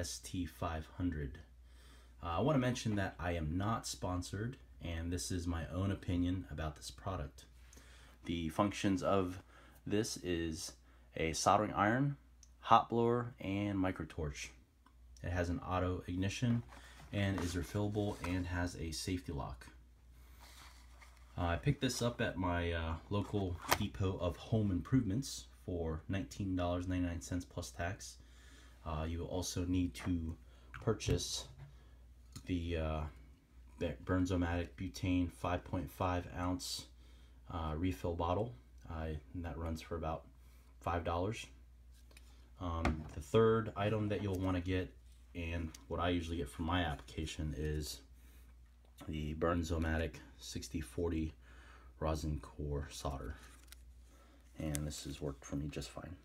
ST500. I want to mention that I am not sponsored, and this is my own opinion about this product. The functions of this is a soldering iron, hot blower, and microtorch. It has an auto ignition and is refillable and has a safety lock. I picked this up at my local depot of home improvements for $19.99 plus tax. You will also need to purchase the Bernzomatic butane 5.5 ounce refill bottle, and that runs for about $5. The third item that you'll want to get, and what I usually get for my application, is the Bernzomatic 6040 rosin core solder, and this has worked for me just fine.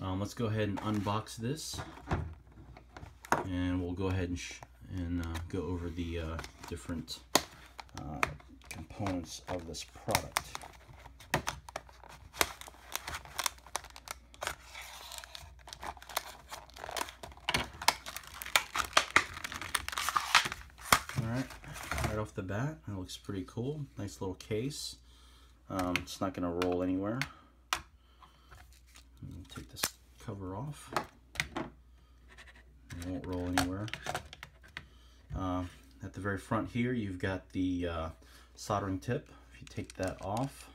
Let's go ahead and unbox this, and we'll go ahead and go over the different components of this product. Right off the bat, it looks pretty cool. Nice little case. It's not going to roll anywhere. I'm going to take this cover off. It won't roll anywhere. At the very front here, you've got the soldering tip. If you take that off,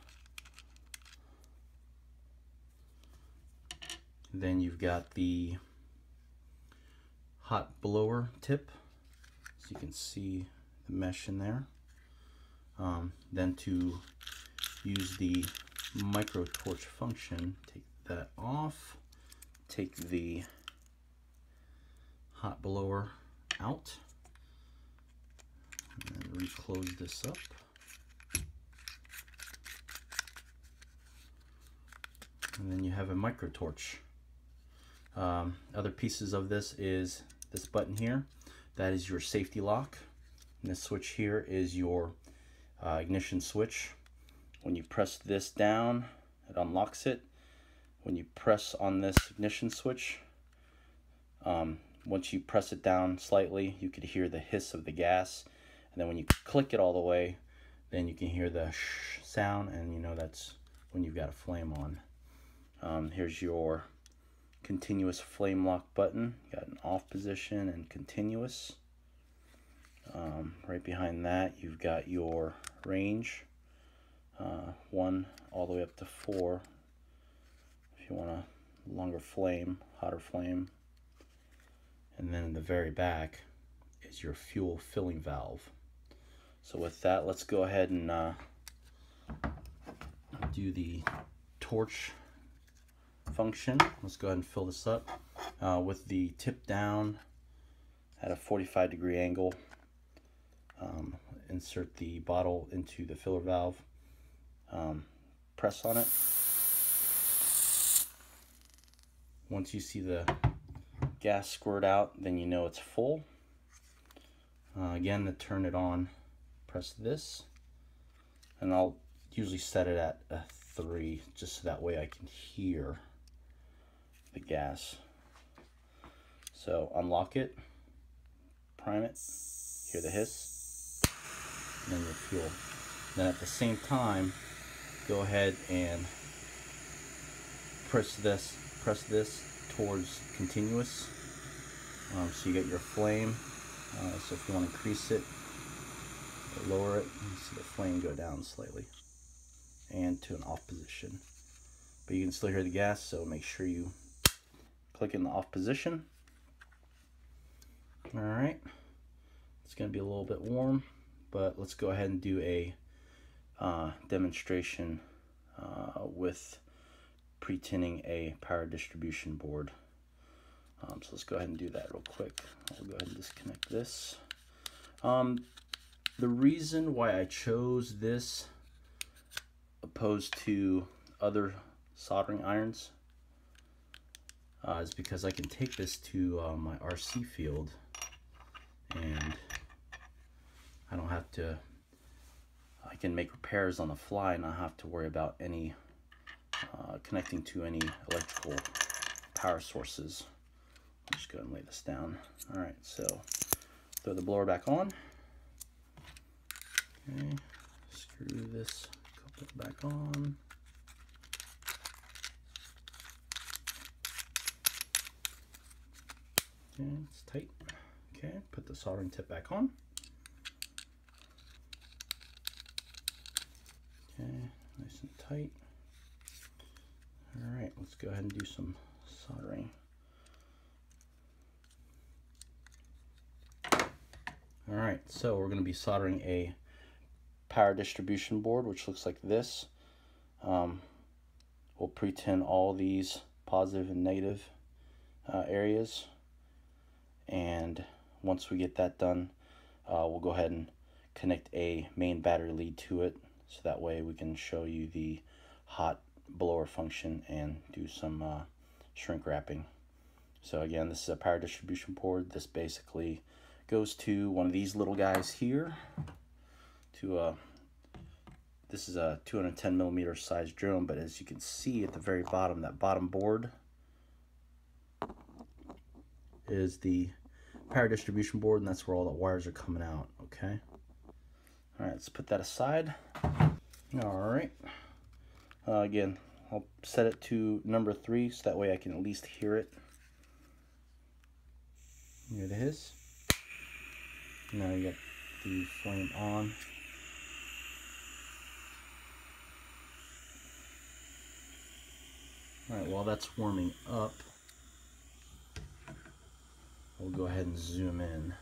then you've got the hot blower tip. So you can see the mesh in there. Then to use the micro torch function, take that off, take the hot blower out, and then reclose this up. And then you have a micro torch. Other pieces of this is this button here. That is your safety lock. And this switch here is your ignition switch. When you press this down, it unlocks it. When you press on this ignition switch, once you press it down slightly, you could hear the hiss of the gas. And then when you click it all the way, then you can hear the shh sound, and you know that's when you've got a flame on. Here's your continuous flame lock button. You got an off position and continuous. Right behind that, you've got your range, 1 all the way up to 4 if you want a longer flame, hotter flame. And then in the very back is your fuel filling valve. So with that, let's go ahead and do the torch function. Let's go ahead and fill this up with the tip down at a 45-degree angle. Insert the bottle into the filler valve, press on it. Once you see the gas squirt out, then you know it's full. Again, to turn it on, press this, and I'll usually set it at a 3 just so that way I can hear the gas. So unlock it, prime it, hear the hiss, and then your fuel. Then at the same time, go ahead and press this towards continuous, so you get your flame. So if you want to increase it or lower it, you see the flame go down slightly and to an off position, but you can still hear the gas, so make sure you click in the off position. All right, it's gonna be a little bit warm, but let's go ahead and do a demonstration with pre-tinning a power distribution board. So let's go ahead and do that real quick. I'll go ahead and disconnect this. The reason why I chose this opposed to other soldering irons is because I can take this to my RC field, and I don't have to, I can make repairs on the fly and not have to worry about any connecting to any electrical power sources. Just go ahead and lay this down. All right, so throw the blower back on. Okay, screw this couplet back on. Okay, it's tight. Okay, put the soldering tip back on. Okay, nice and tight. All right, let's go ahead and do some soldering. All right, so we're going to be soldering a power distribution board, which looks like this. We'll pre-tin all these positive and negative areas. And once we get that done, we'll go ahead and connect a main battery lead to it, so that way we can show you the hot blower function and do some shrink wrapping. So again, this is a power distribution board. This basically goes to one of these little guys here. This is a 210 millimeter size drone, but as you can see at the very bottom, that bottom board is the power distribution board, and that's where all the wires are coming out. Okay, all right, let's put that aside. All right, again, I'll set it to number 3 so that way I can at least hear it. Here it is. Now you got the flame on. All right, while that's warming up, we'll go ahead and zoom in.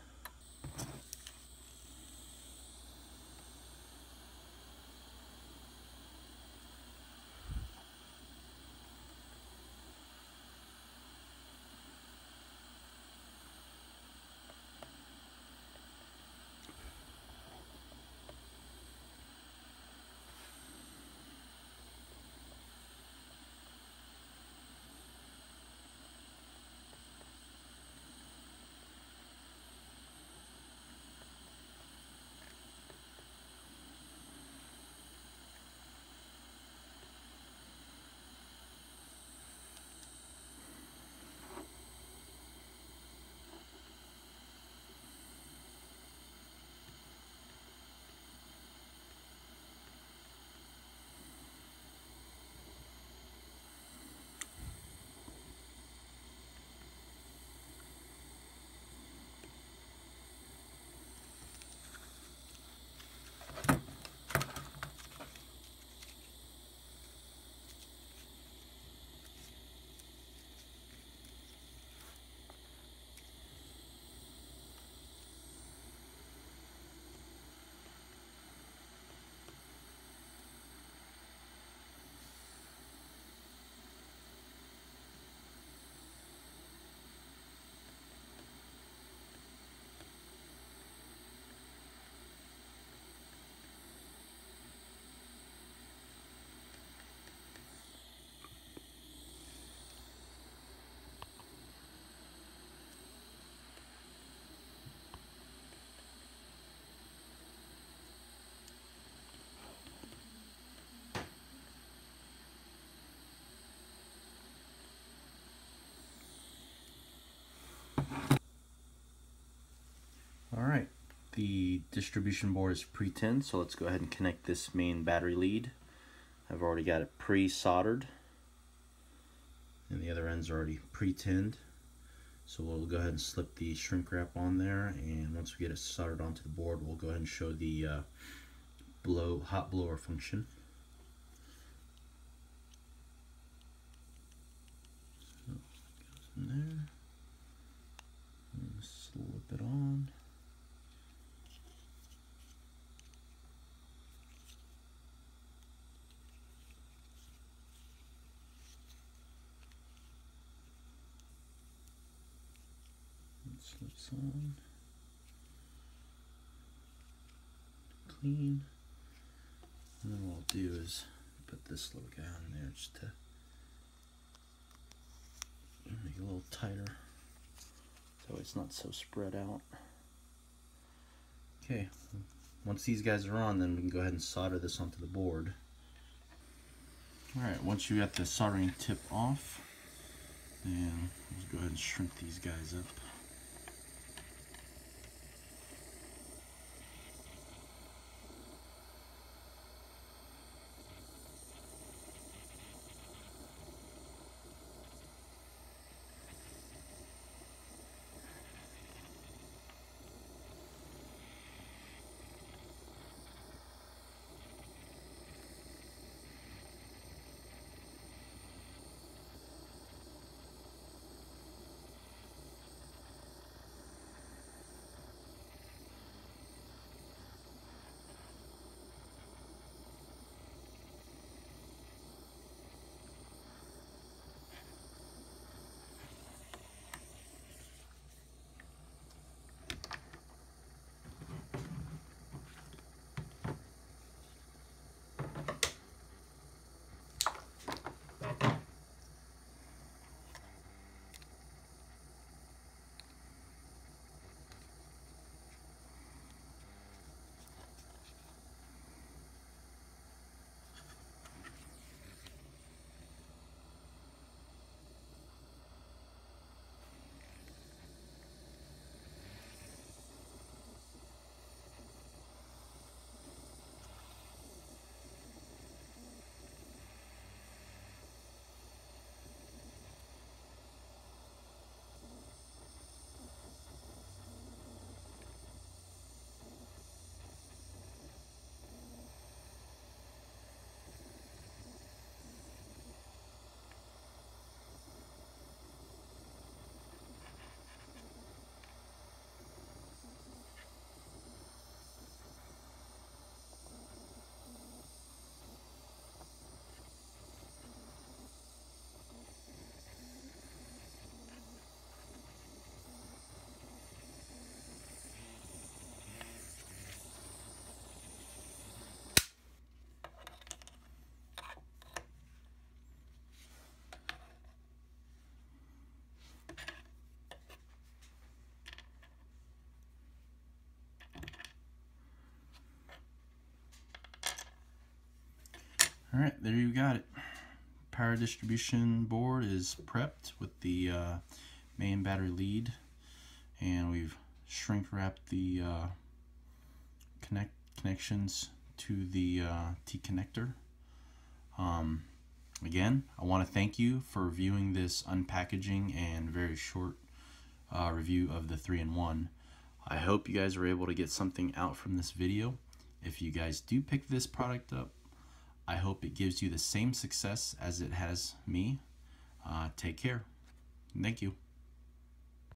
Alright, the distribution board is pre-tinned, so let's go ahead and connect this main battery lead. I've already got it pre-soldered, and the other end's already pre-tinned. So we'll go ahead and slip the shrink wrap on there, and once we get it soldered onto the board, we'll go ahead and show the hot blower function. So it goes in there. And slip it on. Slips on, clean, and then what I'll do is put this little guy on there just to make it a little tighter so it's not so spread out. Okay, once these guys are on, then we can go ahead and solder this onto the board. All right, once you got the soldering tip off, And let's go ahead and shrink these guys up. All right, there you got it. Power distribution board is prepped with the main battery lead, and we've shrink wrapped the connections to the T connector. Again, I want to thank you for viewing this unpackaging and very short review of the 3-in-1. I hope you guys were able to get something out from this video. If you guys do pick this product up, I hope it gives you the same success as it has me. Take care. Thank you.